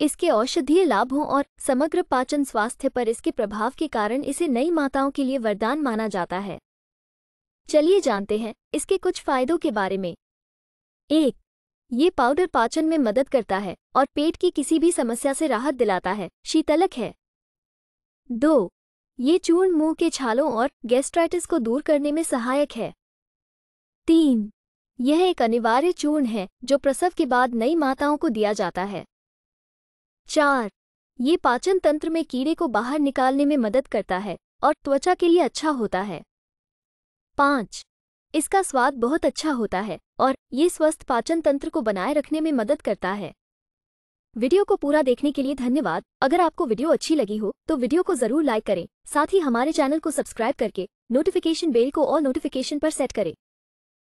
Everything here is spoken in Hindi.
इसके औषधीय लाभों और समग्र पाचन स्वास्थ्य पर इसके प्रभाव के कारण इसे नई माताओं के लिए वरदान माना जाता है। चलिए जानते हैं इसके कुछ फायदों के बारे में। 1. ये पाउडर पाचन में मदद करता है और पेट की किसी भी समस्या से राहत दिलाता है, शीतलक है। 2. ये चूर्ण मुंह के छालों और गैस्ट्राइटिस को दूर करने में सहायक है। 3. यह एक अनिवार्य चूर्ण है जो प्रसव के बाद नई माताओं को दिया जाता है। 4. ये पाचन तंत्र में कीड़े को बाहर निकालने में मदद करता है और त्वचा के लिए अच्छा होता है। 5. इसका स्वाद बहुत अच्छा होता है और ये स्वस्थ पाचन तंत्र को बनाए रखने में मदद करता है। वीडियो को पूरा देखने के लिए धन्यवाद। अगर आपको वीडियो अच्छी लगी हो तो वीडियो को जरूर लाइक करें। साथ ही हमारे चैनल को सब्सक्राइब करके नोटिफिकेशन बेल को ऑल नोटिफिकेशन पर सेट करें।